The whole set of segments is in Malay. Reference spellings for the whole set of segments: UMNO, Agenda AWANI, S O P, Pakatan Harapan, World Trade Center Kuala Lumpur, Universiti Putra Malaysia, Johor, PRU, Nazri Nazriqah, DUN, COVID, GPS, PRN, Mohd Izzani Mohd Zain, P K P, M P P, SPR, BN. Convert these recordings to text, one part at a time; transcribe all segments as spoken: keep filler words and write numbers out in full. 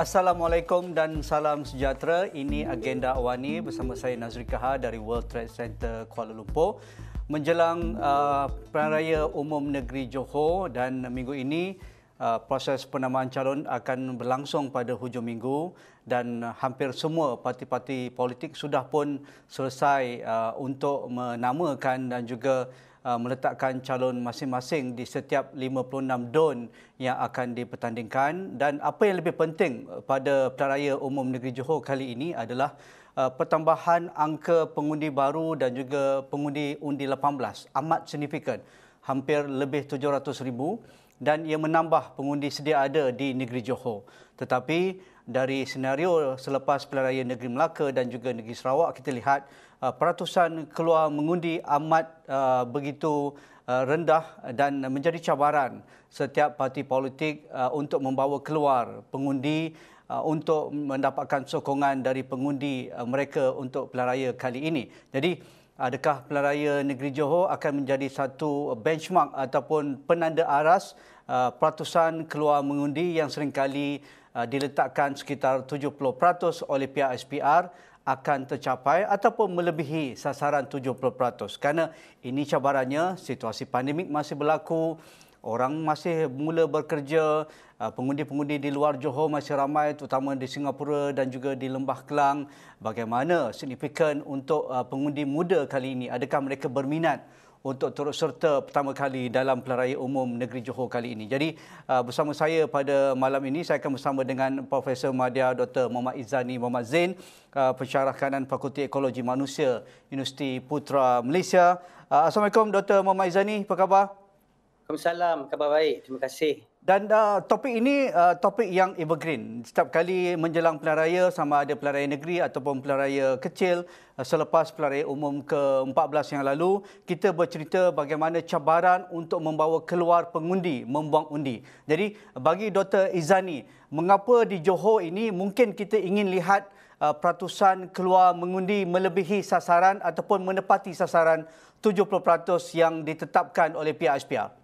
Assalamualaikum dan salam sejahtera. Ini Agenda Awani bersama saya Nazriqah dari World Trade Center Kuala Lumpur. Menjelang uh, Pilihan Raya Umum Negeri Johor dan minggu ini uh, proses penamaan calon akan berlangsung pada hujung minggu dan uh, hampir semua parti-parti politik sudah pun selesai uh, untuk menamakan dan juga meletakkan calon masing-masing di setiap lima puluh enam D U N yang akan dipertandingkan. Dan apa yang lebih penting pada Pilihan Raya Umum Negeri Johor kali ini adalah pertambahan angka pengundi baru dan juga pengundi undi lapan belas amat signifikan, hampir lebih tujuh ratus ribu, dan ia menambah pengundi sedia ada di negeri Johor. Tetapi dari senario selepas Pilihan Raya Negeri Melaka dan juga negeri Sarawak, kita lihat peratusan keluar mengundi amat uh, begitu uh, rendah dan menjadi cabaran setiap parti politik uh, untuk membawa keluar pengundi uh, untuk mendapatkan sokongan dari pengundi uh, mereka untuk Pilihan Raya kali ini. Jadi, adakah Pilihan Raya Negeri Johor akan menjadi satu benchmark ataupun penanda aras uh, peratusan keluar mengundi yang seringkali uh, diletakkan sekitar tujuh puluh peratus oleh pihak S P R akan tercapai ataupun melebihi sasaran tujuh puluh peratus? Kerana ini cabarannya, situasi pandemik masih berlaku, orang masih mula bekerja, pengundi-pengundi di luar Johor masih ramai, terutama di Singapura dan juga di Lembah Kelang. Bagaimana signifikan untuk pengundi muda kali ini? Adakah mereka berminat untuk turut serta pertama kali dalam Pilihan Raya Umum Negeri Johor kali ini? Jadi bersama saya pada malam ini, saya akan bersama dengan Profesor Madya Doktor Mohd Izzani Mohd Zain, pensyarah kanan Fakulti Ekologi Manusia Universiti Putra Malaysia. Assalamualaikum Doktor Mohd Izzani, apa khabar? Waalaikumsalam, khabar baik. Terima kasih. Dan uh, topik ini uh, topik yang evergreen. Setiap kali menjelang Pilihan Raya, sama ada Pilihan Raya Negeri ataupun Pilihan Raya kecil, uh, selepas Pilihan Raya Umum ke empat belas yang lalu, kita bercerita bagaimana cabaran untuk membawa keluar pengundi, membuang undi. Jadi bagi Doktor Izzani, mengapa di Johor ini mungkin kita ingin lihat uh, peratusan keluar mengundi melebihi sasaran ataupun menepati sasaran tujuh puluh peratus yang ditetapkan oleh pihak S P R?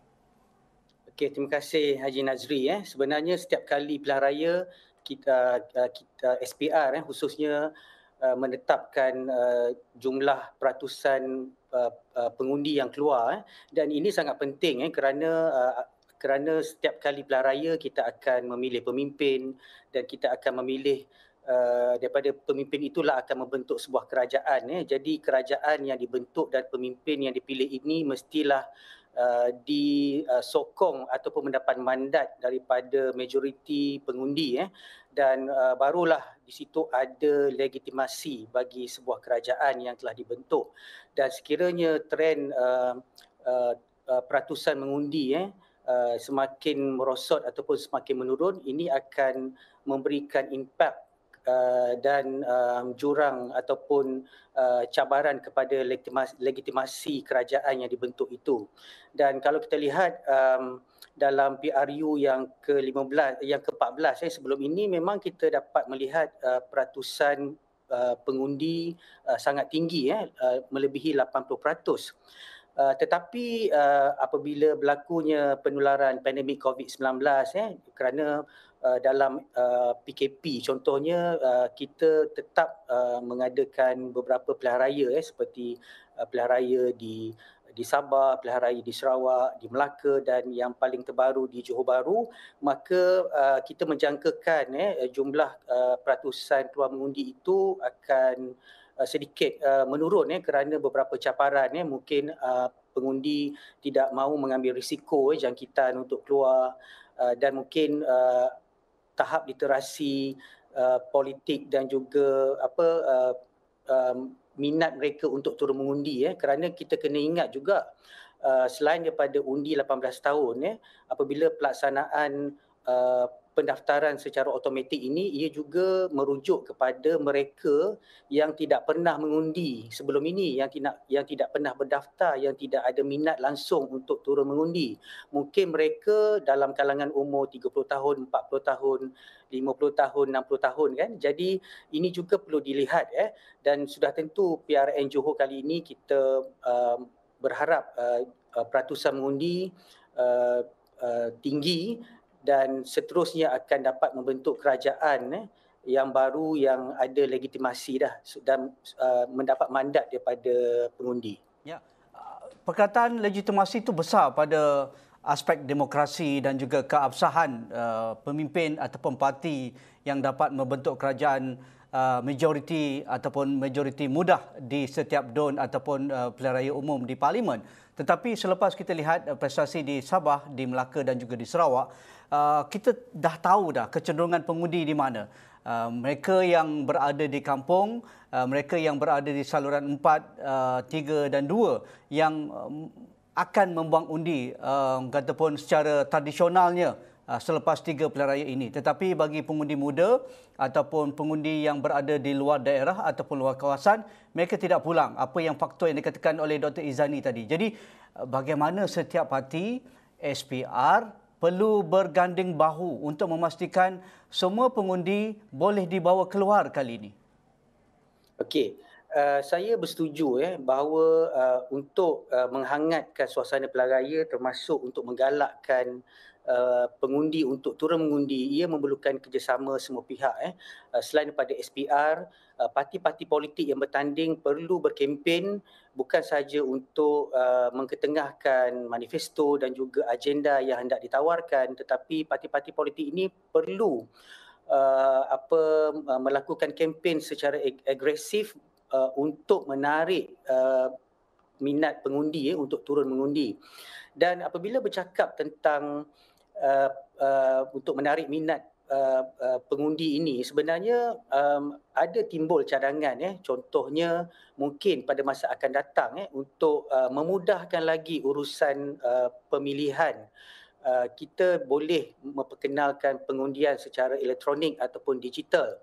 Okey, terima kasih Haji Nazri. Eh. Sebenarnya setiap kali Pilihan Raya, kita, kita S P R eh, khususnya uh, menetapkan uh, jumlah peratusan uh, uh, pengundi yang keluar. Eh. Dan ini sangat penting eh, kerana uh, kerana setiap kali Pilihan Raya kita akan memilih pemimpin dan kita akan memilih Uh, daripada pemimpin itulah akan membentuk sebuah kerajaan. Eh. Jadi kerajaan yang dibentuk dan pemimpin yang dipilih ini mestilah uh, disokong ataupun mendapat mandat daripada majoriti pengundi. Eh. Dan uh, barulah di situ ada legitimasi bagi sebuah kerajaan yang telah dibentuk. Dan sekiranya trend uh, uh, uh, peratusan mengundi eh, uh, semakin merosot ataupun semakin menurun, ini akan memberikan impak Uh, dan uh, jurang ataupun uh, cabaran kepada legitimasi, legitimasi kerajaan yang dibentuk itu. Dan kalau kita lihat um, dalam P R U yang ke lima belas, yang ke empat belas eh, sebelum ini memang kita dapat melihat uh, peratusan uh, pengundi uh, sangat tinggi, eh, uh, melebihi lapan puluh peratus. Uh, tetapi uh, apabila berlakunya penularan pandemik COVID sembilan belas eh, kerana Uh, dalam uh, P K P contohnya, uh, kita tetap uh, mengadakan beberapa pilihan raya eh, seperti uh, pilihan raya di di Sabah, pilihan raya di Sarawak, di Melaka dan yang paling terbaru di Johor Bahru, maka uh, kita menjangkakan eh, jumlah uh, peratusan keluar mengundi itu akan uh, sedikit uh, menurun eh, kerana beberapa cabaran. Eh, mungkin uh, pengundi tidak mahu mengambil risiko eh, jangkitan untuk keluar, uh, dan mungkin uh, tahap literasi uh, politik dan juga apa uh, um, minat mereka untuk turun mengundi, eh, kerana kita kena ingat juga uh, selain daripada undi lapan belas tahun, eh, apabila pelaksanaan uh, pendaftaran secara automatik ini, ia juga merujuk kepada mereka yang tidak pernah mengundi sebelum ini, yang tidak yang tidak pernah berdaftar, yang tidak ada minat langsung untuk turun mengundi. Mungkin mereka dalam kalangan umur tiga puluh tahun, empat puluh tahun, lima puluh tahun, enam puluh tahun kan. Jadi ini juga perlu dilihat eh dan sudah tentu P R N Johor kali ini kita uh, berharap uh, peratusan mengundi uh, uh, tinggi dan seterusnya akan dapat membentuk kerajaan eh, yang baru yang ada legitimasi dah dan uh, mendapat mandat daripada pengundi. Ya. Perkataan legitimasi itu besar pada aspek demokrasi dan juga keabsahan uh, pemimpin ataupun parti yang dapat membentuk kerajaan uh, majoriti ataupun majoriti mudah di setiap D U N ataupun uh, pilihan raya umum di parlimen. Tetapi selepas kita lihat prestasi di Sabah, di Melaka dan juga di Sarawak, kita dah tahu dah kecenderungan pengundi di mana. Mereka yang berada di kampung, mereka yang berada di saluran empat, tiga dan dua yang akan membuang undi ataupun secara tradisionalnya selepas tiga pilihan raya ini. Tetapi bagi pengundi muda ataupun pengundi yang berada di luar daerah ataupun luar kawasan, mereka tidak pulang. Apa yang faktor yang dikatakan oleh Doktor Izzani tadi. Jadi bagaimana setiap parti S P R perlu berganding bahu untuk memastikan semua pengundi boleh dibawa keluar kali ini? Okey. Uh, saya bersetuju eh, bahawa uh, untuk uh, menghangatkan suasana pilihan raya termasuk untuk menggalakkan Uh, pengundi untuk turun mengundi, ia memerlukan kerjasama semua pihak. Eh. Uh, selain daripada S P R, uh, parti-parti politik yang bertanding perlu berkempen bukan sahaja untuk uh, mengketengahkan manifesto dan juga agenda yang hendak ditawarkan, tetapi parti-parti politik ini perlu uh, apa uh, melakukan kempen secara ag agresif uh, untuk menarik uh, minat pengundi eh, untuk turun mengundi. Dan apabila bercakap tentang Uh, uh, untuk menarik minat uh, uh, pengundi ini, sebenarnya um, ada timbul cadangan. Eh. Contohnya mungkin pada masa akan datang eh, untuk uh, memudahkan lagi urusan uh, pemilihan. Uh, kita boleh memperkenalkan pengundian secara elektronik ataupun digital.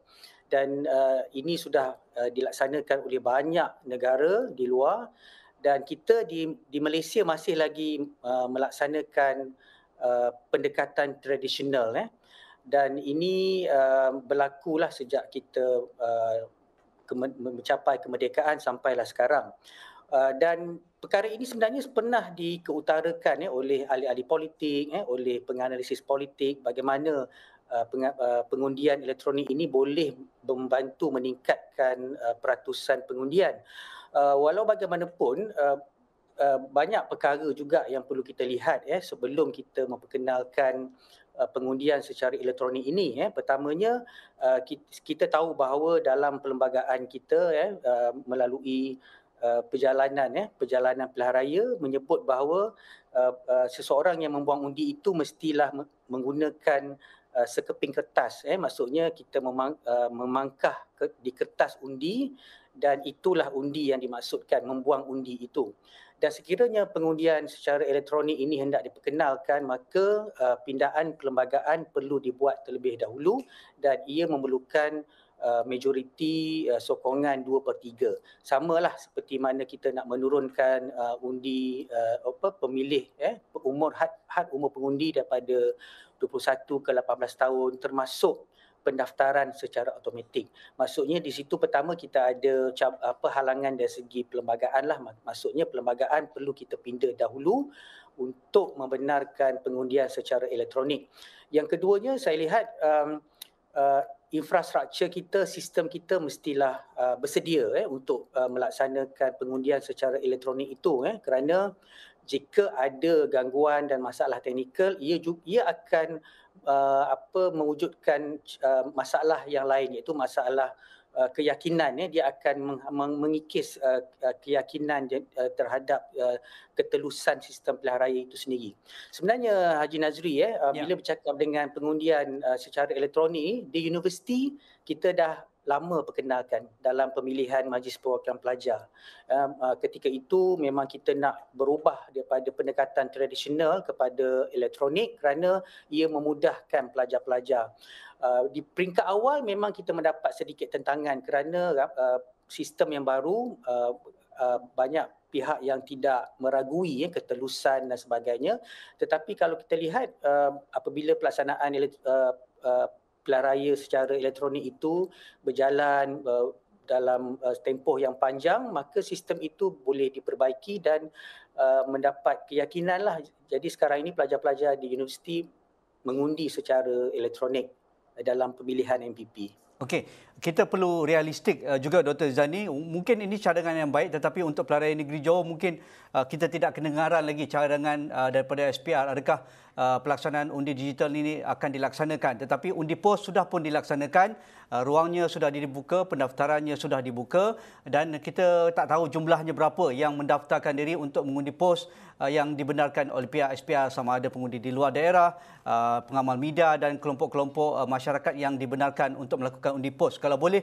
Dan uh, ini sudah uh, dilaksanakan oleh banyak negara di luar. Dan kita di, di Malaysia masih lagi uh, melaksanakan Uh, pendekatan tradisional eh. Dan ini uh, berlakulah sejak kita uh, kemen- mencapai kemerdekaan sampailah sekarang. Uh, dan perkara ini sebenarnya pernah dikeutarakan eh, oleh ahli-ahli politik, eh, oleh penganalisis politik, bagaimana uh, peng- uh, pengundian elektronik ini boleh membantu meningkatkan uh, peratusan pengundian. Uh, walau bagaimanapun, uh, Uh, banyak perkara juga yang perlu kita lihat eh, sebelum kita memperkenalkan uh, pengundian secara elektronik ini. Eh. Pertamanya, uh, kita, kita tahu bahawa dalam perlembagaan kita eh, uh, melalui uh, perjalanan eh, perjalanan pilihan raya menyebut bahawa uh, uh, seseorang yang membuang undi itu mestilah menggunakan uh, sekeping kertas. Eh. Maksudnya kita memang, uh, memangkah ke, di kertas undi, dan itulah undi yang dimaksudkan, membuang undi itu. Dan sekiranya pengundian secara elektronik ini hendak diperkenalkan, maka uh, pindaan perlembagaan perlu dibuat terlebih dahulu dan ia memerlukan uh, majoriti uh, sokongan dua per tiga. Samalah seperti mana kita nak menurunkan uh, undi uh, apa, pemilih, eh, umur had, had umur pengundi daripada dua puluh satu ke lapan belas tahun termasuk pendaftaran secara automatik. Maksudnya di situ pertama kita ada apa halangan dari segi perlembagaan lah. Maksudnya perlembagaan perlu kita pindah dahulu untuk membenarkan pengundian secara elektronik. Yang keduanya saya lihat um, uh, infrastruktur kita, sistem kita mestilah uh, bersedia eh, untuk uh, melaksanakan pengundian secara elektronik itu eh, kerana jika ada gangguan dan masalah teknikal, ia juga, ia akan uh, apa mewujudkan uh, masalah yang lain, iaitu masalah uh, keyakinan. Eh. Dia akan meng mengikis uh, keyakinan uh, terhadap uh, ketelusan sistem pilihan raya itu sendiri. Sebenarnya Haji Nazri, eh, uh, ya. bila bercakap dengan pengundian uh, secara elektronik, di universiti kita dah lama perkenalkan dalam pemilihan Majlis Perwakilan Pelajar. Ketika itu memang kita nak berubah daripada pendekatan tradisional kepada elektronik kerana ia memudahkan pelajar-pelajar. Di peringkat awal memang kita mendapat sedikit tentangan kerana sistem yang baru, banyak pihak yang tidak meragui ya, ketelusan dan sebagainya. Tetapi kalau kita lihat apabila pelaksanaan pilihan raya secara elektronik itu berjalan uh, dalam uh, tempoh yang panjang, maka sistem itu boleh diperbaiki dan uh, mendapat keyakinanlah. Jadi sekarang ini pelajar-pelajar di universiti mengundi secara elektronik dalam pemilihan M P P. Okey, kita perlu realistik juga Doktor Zani. Mungkin ini cadangan yang baik, tetapi untuk pelarian negeri Johor mungkin kita tidak kedengaran lagi cadangan daripada S P R. Adakah pelaksanaan undi digital ini akan dilaksanakan? Tetapi undi pos sudah pun dilaksanakan, ruangnya sudah dibuka, pendaftarannya sudah dibuka dan kita tak tahu jumlahnya berapa yang mendaftarkan diri untuk mengundi pos yang dibenarkan oleh pihak S P R, sama ada pengundi di luar daerah, pengamal media dan kelompok-kelompok masyarakat yang dibenarkan untuk melakukan undi pos. Kalau boleh,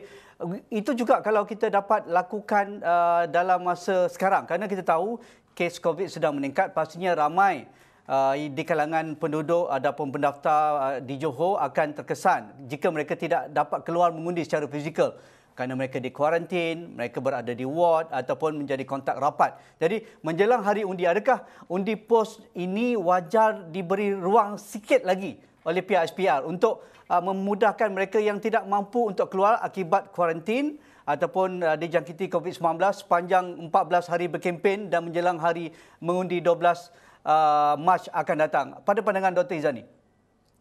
itu juga kalau kita dapat lakukan uh, dalam masa sekarang, kerana kita tahu kes COVID sedang meningkat, pastinya ramai uh, di kalangan penduduk ataupun pendaftar uh, di Johor akan terkesan jika mereka tidak dapat keluar mengundi secara fizikal, kerana mereka di kuarantin, mereka berada di ward ataupun menjadi kontak rapat. Jadi menjelang hari undi, adakah undi pos ini wajar diberi ruang sikit lagi oleh pihak S P R untuk uh, memudahkan mereka yang tidak mampu untuk keluar akibat kuarantin ataupun uh, dijangkiti COVID sembilan belas sepanjang empat belas hari berkempen dan menjelang hari mengundi dua belas Mac akan datang? Pada pandangan Doktor Izzani.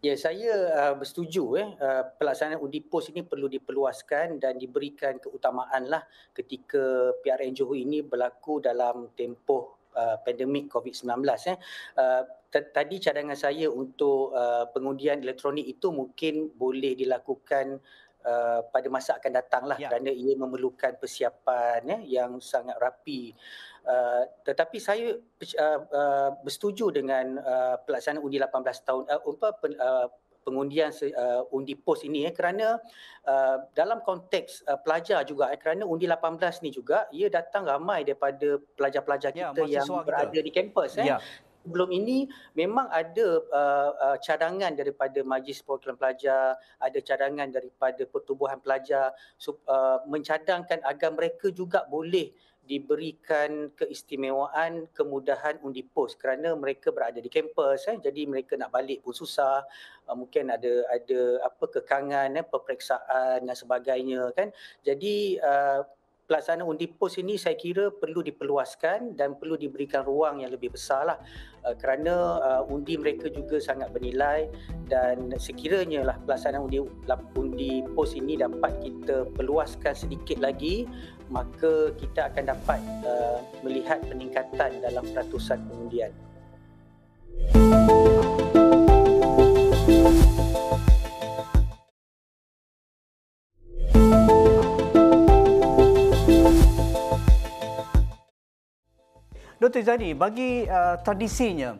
Ya, saya uh, bersetuju eh uh, pelaksanaan undi pos ini perlu diperluaskan dan diberikan keutamaanlah ketika P R N Johor ini berlaku dalam tempoh uh, pandemik COVID sembilan belas eh. Uh, Tadi cadangan saya untuk uh, pengundian elektronik itu mungkin boleh dilakukan uh, pada masa akan datanglah ya, kerana ia memerlukan persiapan ya, yang sangat rapi. Uh, tetapi saya uh, uh, bersetuju dengan uh, pelaksanaan undi lapan belas tahun uh, uh, pengundian uh, undi pos ini ya, kerana uh, dalam konteks uh, pelajar juga ya, kerana undi lapan belas ni juga ia datang ramai daripada pelajar-pelajar kita ya, yang berada kita di kampus ya. Ya. Sebelum ini memang ada uh, uh, cadangan daripada Majlis Perwakilan Pelajar, ada cadangan daripada Pertubuhan Pelajar so, uh, mencadangkan agar mereka juga boleh diberikan keistimewaan kemudahan undi pos kerana mereka berada di kampus eh, jadi mereka nak balik pun susah, uh, mungkin ada ada apa kekangan eh, peperiksaan dan sebagainya kan. Jadi uh, pelaksanaan undi pos ini saya kira perlu diperluaskan dan perlu diberikan ruang yang lebih besarlah uh, kerana uh, undi mereka juga sangat bernilai dan sekiranya lah pelaksanaan undi undi pos ini dapat kita perluaskan sedikit lagi, maka kita akan dapat uh, melihat peningkatan dalam peratusan pengundian. Doktor Izzani, bagi uh, tradisinya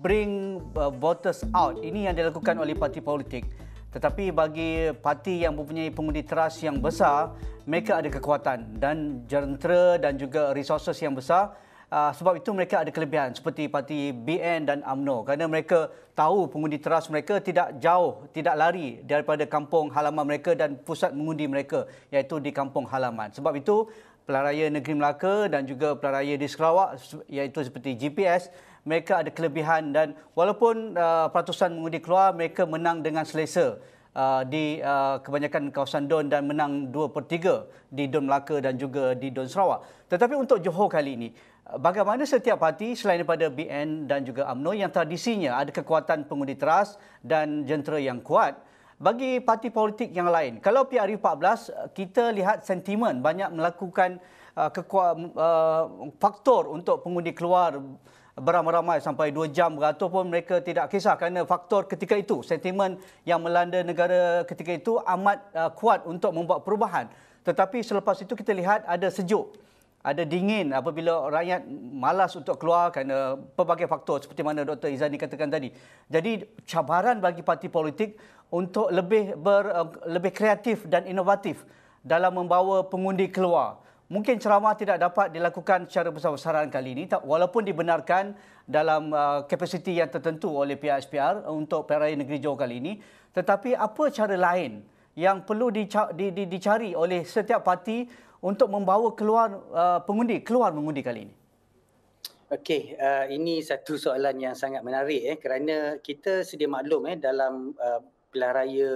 bring uh, voters out ini yang dilakukan oleh parti politik, tetapi bagi parti yang mempunyai pengundi teras yang besar, mereka ada kekuatan dan jentera dan juga resources yang besar. Uh, sebab itu mereka ada kelebihan seperti parti B N dan U M N O kerana mereka tahu pengundi teras mereka tidak jauh, tidak lari daripada kampung halaman mereka dan pusat mengundi mereka iaitu di kampung halaman. Sebab itu pelaraya negeri Melaka dan juga pelaraya di Sarawak iaitu seperti G P S, mereka ada kelebihan dan walaupun uh, peratusan mengundi keluar, mereka menang dengan selesa uh, di uh, kebanyakan kawasan D U N dan menang dua per tiga di D U N Melaka dan juga di D U N Sarawak. Tetapi untuk Johor kali ini, bagaimana setiap parti selain daripada B N dan juga U M N O yang tradisinya ada kekuatan pengundi teras dan jentera yang kuat, bagi parti politik yang lain? Kalau P R U empat belas, kita lihat sentimen banyak melakukan uh, kekuatan, uh, faktor untuk pengundi keluar beramai-ramai sampai dua jam beratur pun mereka tidak kisah kerana faktor ketika itu, sentimen yang melanda negara ketika itu amat uh, kuat untuk membuat perubahan. Tetapi selepas itu kita lihat ada sejuk, ada dingin apabila rakyat malas untuk keluar kerana pelbagai faktor seperti mana Doktor Izzani katakan tadi. Jadi cabaran bagi parti politik untuk lebih ber, lebih kreatif dan inovatif dalam membawa pengundi keluar. Mungkin ceramah tidak dapat dilakukan secara besar-besaran kali ini walaupun dibenarkan dalam kapasiti yang tertentu oleh pihak S P R untuk P R N Negeri Johor kali ini. Tetapi apa cara lain yang perlu dicari oleh setiap parti untuk membawa keluar uh, pengundi keluar mengundi kali ini? Okey, uh, ini satu soalan yang sangat menarik eh, kerana kita sedia maklum eh, dalam uh, pilihan raya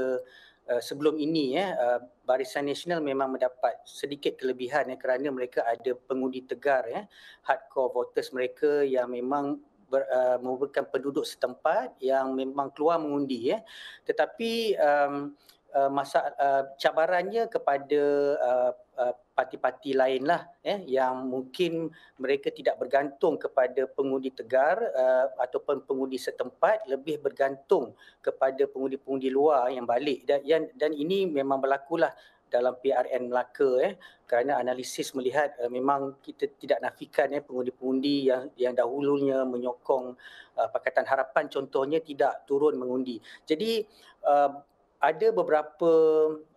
uh, sebelum ini eh, uh, Barisan Nasional memang mendapat sedikit kelebihan eh, kerana mereka ada pengundi tegar eh, hardcore voters mereka yang memang ber, uh, merupakan penduduk setempat yang memang keluar mengundi ya. Tetapi um, uh, masa uh, cabarannya kepada uh, uh, parti-parti lainlah eh, yang mungkin mereka tidak bergantung kepada pengundi tegar uh, ataupun pengundi setempat, lebih bergantung kepada pengundi-pengundi luar yang balik, dan yang, dan ini memang berlakulah dalam P R N Melaka eh, kerana analisis melihat uh, memang kita tidak nafikan eh, pengundi-pengundi yang yang dahulunya menyokong uh, Pakatan Harapan contohnya tidak turun mengundi. Jadi uh, ada beberapa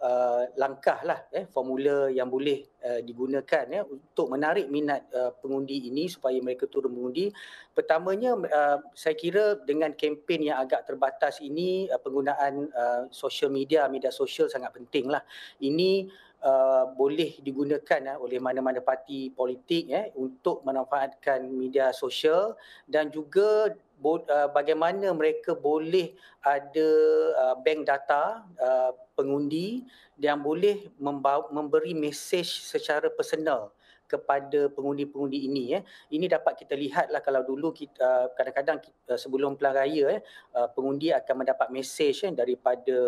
uh, langkahlah eh formula yang boleh uh, digunakan ya untuk menarik minat uh, pengundi ini supaya mereka turun mengundi. Pertamanya uh, saya kira dengan kempen yang agak terbatas ini uh, penggunaan uh, social media media sosial sangat pentinglah. Ini Uh, boleh digunakan uh, oleh mana-mana parti politik eh, untuk memanfaatkan media sosial, dan juga bo- uh, bagaimana mereka boleh ada uh, bank data uh, pengundi yang boleh membawa, memberi mesej secara personal kepada pengundi-pengundi ini. Eh. Ini dapat kita lihatlah kalau dulu kita kadang-kadang kita, sebelum Pilihan Raya eh, pengundi akan mendapat mesej eh, daripada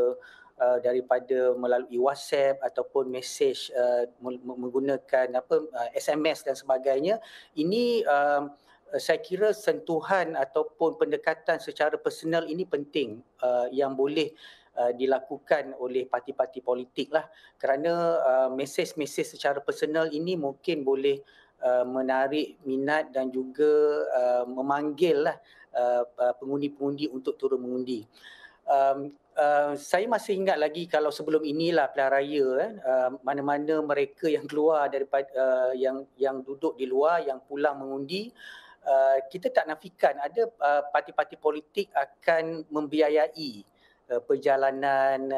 uh, daripada melalui WhatsApp ataupun mesej uh, menggunakan apa uh, S M S dan sebagainya. Ini uh, saya kira sentuhan ataupun pendekatan secara personal ini penting uh, yang boleh dilakukan oleh parti-parti politik lah, kerana uh, mesej-mesej secara personal ini mungkin boleh uh, menarik minat dan juga uh, memanggil lah uh, pengundi-pengundi untuk turun mengundi. Um, uh, saya masih ingat lagi kalau sebelum inilah Pilihan Raya eh, uh, mana-mana mereka yang keluar daripada uh, yang yang duduk di luar yang pulang mengundi. Uh, kita tak nafikan ada uh, parti-parti politik akan membiayai perjalanan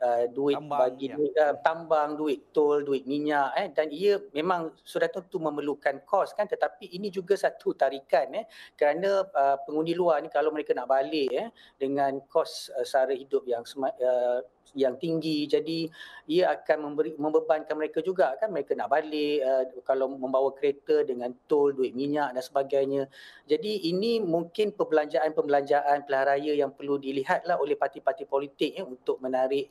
uh, duit tambang, bagi ya. duit, uh, tambang, duit tol, duit minyak eh, dan ia memang sudah tentu memerlukan kos kan, tetapi ini juga satu tarikan eh, kerana uh, pengundi luar ni kalau mereka nak balik eh, dengan kos uh, sara hidup yang uh, yang tinggi, jadi ia akan memberi, membebankan mereka juga kan, mereka nak balik uh, kalau membawa kereta dengan tol, duit minyak dan sebagainya. Jadi ini mungkin perbelanjaan-perbelanjaan Pilihan Raya yang perlu dilihatlah oleh parti-parti politik eh, untuk menarik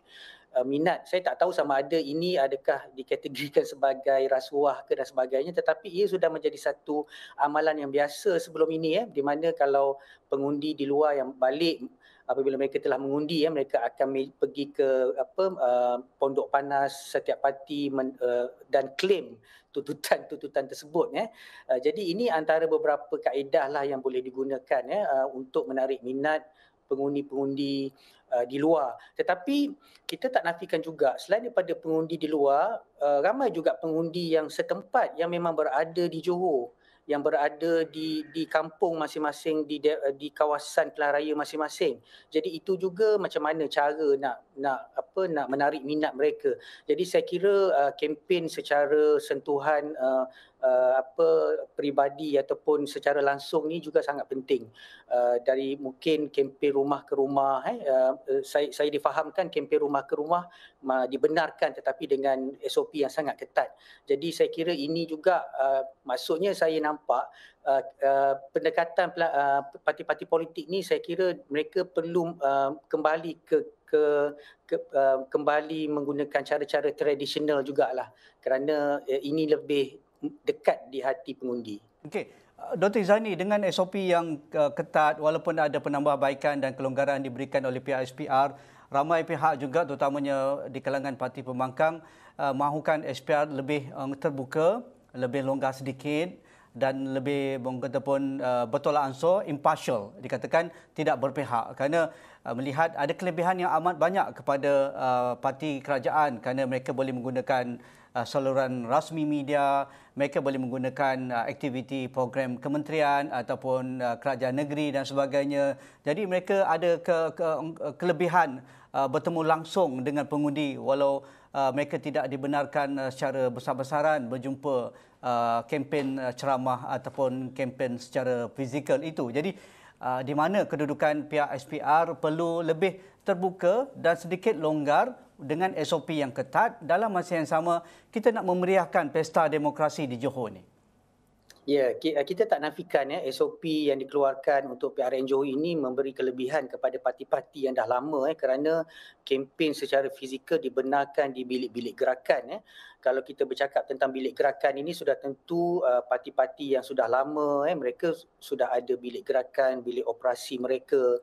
uh, minat. Saya tak tahu sama ada ini adakah dikategorikan sebagai rasuah ke dan sebagainya, tetapi ia sudah menjadi satu amalan yang biasa sebelum ini eh, di mana kalau pengundi di luar yang balik apabila mereka telah mengundi ya, mereka akan pergi ke apa uh, pondok panas setiap parti men, uh, dan claim tuntutan-tuntutan tersebut ya. Uh, jadi ini antara beberapa kaedahlah yang boleh digunakan ya uh, untuk menarik minat pengundi-pengundi uh, di luar. Tetapi kita tak nafikan juga selain daripada pengundi di luar, uh, ramai juga pengundi yang setempat yang memang berada di Johor, yang berada di di kampung masing-masing, di di kawasan Pilihan Raya masing-masing. Jadi itu juga macam mana cara nak nak apa nak menarik minat mereka. Jadi saya kira uh, kempen secara sentuhan uh, uh, apa peribadi ataupun secara langsung ni juga sangat penting. Uh, dari mungkin kempen rumah ke rumah eh uh, saya saya difahamkan kempen rumah ke rumah uh, dibenarkan tetapi dengan S O P yang sangat ketat. Jadi saya kira ini juga uh, maksudnya saya nak nampak uh, uh, pendekatan uh, parti-parti politik ni, saya kira mereka perlu uh, kembali ke, ke, ke uh, kembali menggunakan cara-cara tradisional jugalah, kerana uh, ini lebih dekat di hati pengundi. Okey, Doktor Izzani, dengan S O P yang uh, ketat walaupun ada penambahbaikan dan kelonggaran diberikan oleh pihak S P R, ramai pihak juga terutamanya di kalangan parti pembangkang uh, mahukan S P R lebih uh, terbuka, lebih longgar sedikit dan lebih ataupun uh, bertolak ansur, impartial, dikatakan tidak berpihak, kerana uh, melihat ada kelebihan yang amat banyak kepada uh, parti kerajaan, kerana mereka boleh menggunakan uh, saluran rasmi media, mereka boleh menggunakan uh, aktiviti program kementerian ataupun uh, kerajaan negeri dan sebagainya. Jadi mereka ada ke, ke, kelebihan uh, bertemu langsung dengan pengundi, walau Uh, mereka tidak dibenarkan uh, secara besar-besaran berjumpa uh, kempen uh, ceramah ataupun kempen secara fizikal itu. Jadi uh, di mana kedudukan pihak S P R perlu lebih terbuka dan sedikit longgar dengan S O P yang ketat, dalam masa yang sama kita nak memeriahkan pesta demokrasi di Johor ni. Ya, kita tak nafikan ya, S O P yang dikeluarkan untuk P R N Johor ini memberi kelebihan kepada parti-parti yang dah lama eh, kerana kempen secara fizikal dibenarkan di bilik-bilik gerakan. Eh. Kalau kita bercakap tentang bilik gerakan ini, sudah tentu uh, parti-parti yang sudah lama, eh, mereka sudah ada bilik gerakan, bilik operasi mereka.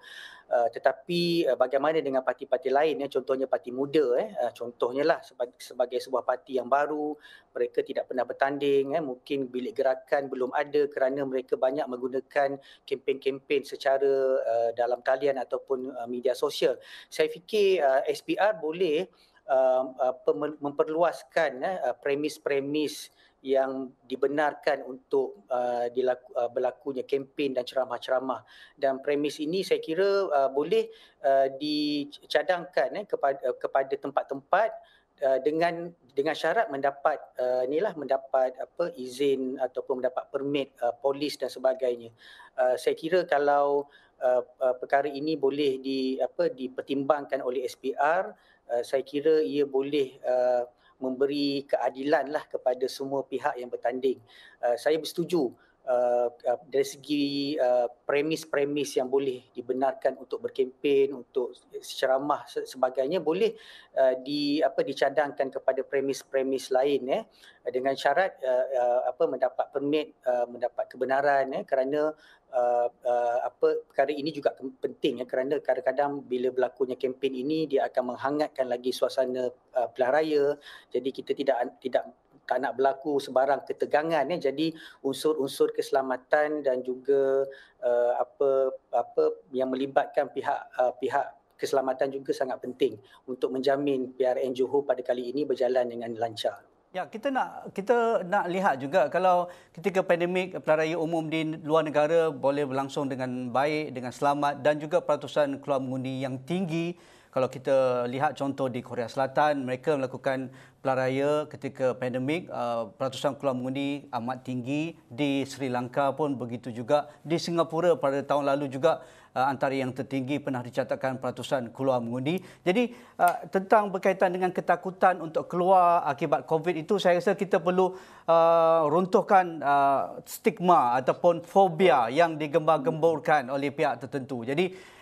Uh, tetapi uh, bagaimana dengan parti-parti lain, ya? Contohnya parti muda, eh? uh, contohnya lah sebagai, sebagai sebuah parti yang baru, mereka tidak pernah bertanding, eh? mungkin bilik gerakan belum ada kerana mereka banyak menggunakan kempen-kempen secara uh, dalam talian ataupun uh, media sosial. Saya fikir uh, S P R boleh uh, uh, memperluaskan uh, premis-premis yang dibenarkan untuk uh, dilaku, uh, berlakunya kempen dan ceramah-ceramah, dan premis ini saya kira uh, boleh uh, dicadangkan eh, kepada uh, kepada tempat-tempat uh, dengan dengan syarat mendapat uh, inilah mendapat apa izin ataupun mendapat permit uh, polis dan sebagainya. Uh, saya kira kalau Uh, uh, perkara ini boleh di apa dipertimbangkan oleh S P R, uh, saya kira ia boleh uh, memberi keadilan lah kepada semua pihak yang bertanding. Uh, saya bersetuju uh, uh, dari segi uh, premis-premis yang boleh dibenarkan untuk berkempen, untuk ceramah sebagainya, boleh uh, di apa dicadangkan kepada premis-premis lain ya, eh, dengan syarat uh, uh, apa mendapat permit, uh, mendapat kebenaran ya, eh, kerana Uh, uh, apa perkara ini juga penting ya, kerana kadang-kadang bila berlakunya kempen ini dia akan menghangatkan lagi suasana uh, pilihan raya. Jadi kita tidak tidak tak nak berlaku sebarang ketegangan ya. Jadi unsur-unsur keselamatan dan juga uh, apa apa yang melibatkan pihak uh, pihak keselamatan juga sangat penting untuk menjamin P R N Johor pada kali ini berjalan dengan lancar. Ya, kita nak kita nak lihat juga kalau ketika pandemik pilihan raya umum di luar negara boleh berlangsung dengan baik, dengan selamat, dan juga peratusan keluar mengundi yang tinggi. Kalau kita lihat contoh di Korea Selatan, mereka melakukan pilihan raya ketika pandemik, peratusan keluar mengundi amat tinggi. Di Sri Lanka pun begitu juga. Di Singapura pada tahun lalu juga antara yang tertinggi pernah dicatatkan peratusan keluar mengundi. Jadi tentang berkaitan dengan ketakutan untuk keluar akibat COVID itu, saya rasa kita perlu runtuhkan stigma ataupun fobia yang digembar-gemburkan oleh pihak tertentu. Jadi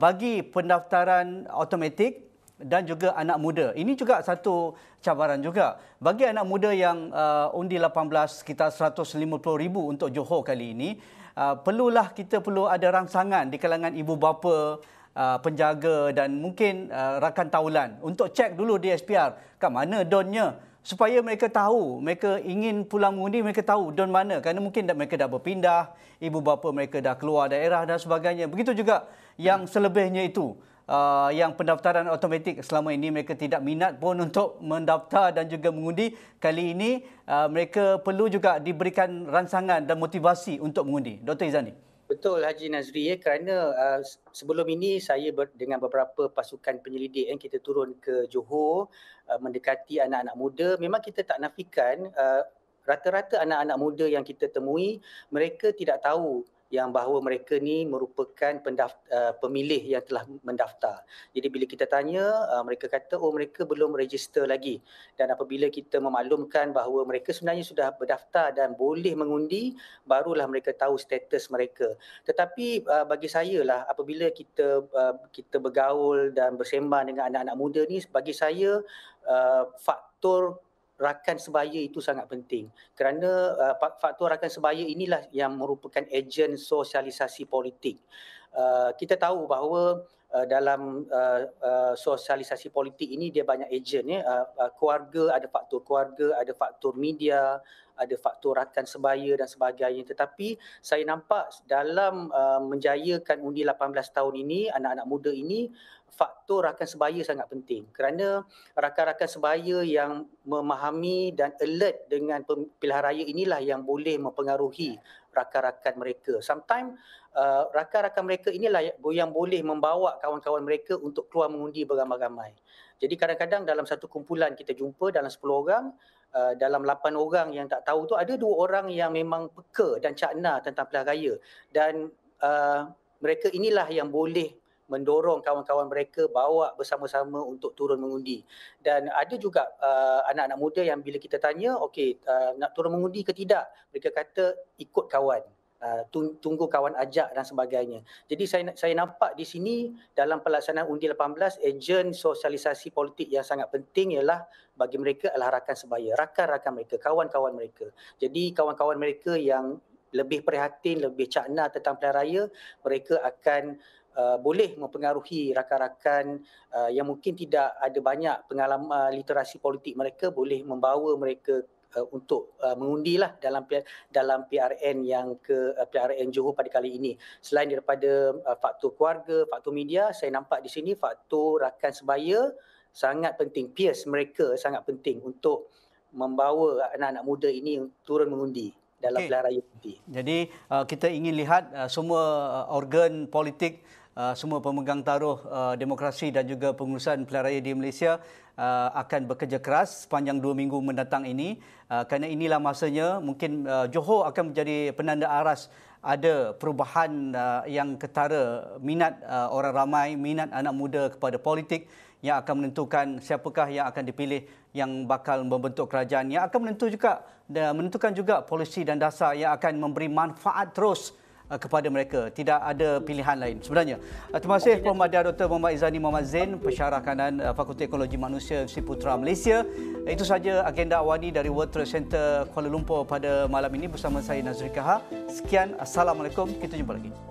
bagi pendaftaran automatik dan juga anak muda, ini juga satu cabaran juga. Bagi anak muda yang undi lapan belas sekitar seratus lima puluh ribu untuk Johor kali ini, Uh, perlulah kita perlu ada rangsangan di kalangan ibu bapa, uh, penjaga dan mungkin uh, rakan taulan untuk cek dulu di S P R kat mana D U N-nya, supaya mereka tahu mereka ingin pulang mengundi, mereka tahu D U N mana, kerana mungkin mereka dah berpindah, ibu bapa mereka dah keluar daerah dan sebagainya. Begitu juga yang selebihnya itu, uh, yang pendaftaran automatik selama ini mereka tidak minat pun untuk mendaftar dan juga mengundi. Kali ini uh, mereka perlu juga diberikan rangsangan dan motivasi untuk mengundi. Doktor Izzani. Betul Haji Nazri, ya, kerana uh, sebelum ini saya ber, dengan beberapa pasukan penyelidik yang eh, kita turun ke Johor uh, mendekati anak-anak muda. Memang kita tak nafikan uh, rata-rata anak-anak muda yang kita temui, mereka tidak tahu yang bahawa mereka ni merupakan pendaftar, uh, pemilih yang telah mendaftar. Jadi bila kita tanya, uh, mereka kata oh mereka belum register lagi. Dan apabila kita memaklumkan bahawa mereka sebenarnya sudah berdaftar dan boleh mengundi, barulah mereka tahu status mereka. Tetapi uh, bagi saya lah, apabila kita uh, kita bergaul dan bersembang dengan anak-anak muda ni, bagi saya uh, faktor rakan sebaya itu sangat penting, kerana uh, faktor rakan sebaya inilah yang merupakan ejen sosialisasi politik. Uh, kita tahu bahawa uh, dalam uh, uh, sosialisasi politik ini dia banyak ejen ya, uh, uh, keluarga, ada faktor keluarga, ada faktor media, ada faktor rakan sebaya dan sebagainya. Tetapi saya nampak dalam uh, menjayakan undi lapan belas tahun ini, anak-anak muda ini, faktor rakan sebaya sangat penting, kerana rakan-rakan sebaya yang memahami dan alert dengan pilihan raya inilah yang boleh mempengaruhi rakan-rakan mereka. Sometimes uh, rakan-rakan mereka inilah yang boleh membawa kawan-kawan mereka untuk keluar mengundi beramai-ramai. Jadi kadang-kadang dalam satu kumpulan kita jumpa dalam sepuluh orang, Uh, dalam lapan orang yang tak tahu tu ada dua orang yang memang peka dan cakna tentang pilihan raya, dan uh, mereka inilah yang boleh mendorong kawan-kawan mereka bawa bersama-sama untuk turun mengundi. Dan ada juga uh, anak-anak muda yang bila kita tanya, okey, uh, nak turun mengundi ke tidak? Mereka kata ikut kawan, uh, tunggu kawan ajak dan sebagainya. Jadi saya saya nampak di sini dalam pelaksanaan undi lapan belas, ejen sosialisasi politik yang sangat penting ialah bagi mereka adalah rakan sebaya, rakan-rakan mereka, kawan-kawan mereka. Jadi kawan-kawan mereka yang lebih prihatin, lebih cakna tentang pilihan raya, mereka akan Uh, boleh mempengaruhi rakan-rakan uh, yang mungkin tidak ada banyak pengalaman uh, literasi politik mereka, boleh membawa mereka uh, untuk uh, mengundilah dalam dalam P R N yang ke uh, P R N Johor pada kali ini. Selain daripada uh, faktor keluarga, faktor media, saya nampak di sini faktor rakan sebaya sangat penting, peers mereka sangat penting untuk membawa anak-anak muda ini turun mengundi dalam okay. pilihan raya nanti. Jadi uh, kita ingin lihat uh, semua organ politik, Uh, semua pemegang taruh uh, demokrasi dan juga pengurusan pilihan raya di Malaysia uh, akan bekerja keras sepanjang dua minggu mendatang ini. Uh, kerana inilah masanya mungkin uh, Johor akan menjadi penanda aras ada perubahan uh, yang ketara, minat uh, orang ramai, minat anak muda kepada politik yang akan menentukan siapakah yang akan dipilih yang bakal membentuk kerajaan, yang akan menentu juga, menentukan juga polisi dan dasar yang akan memberi manfaat terus kepada mereka. Tidak ada pilihan lain sebenarnya. Terima kasih Pemerhati Doktor Mohd Izzani Mohd Zain, Pensyarah Kanan Fakulti Ekologi Manusia Universiti Putra Malaysia. Itu sahaja agenda awani dari World Trade Center Kuala Lumpur pada malam ini bersama saya Nazriqah. Sekian, Assalamualaikum. Kita jumpa lagi.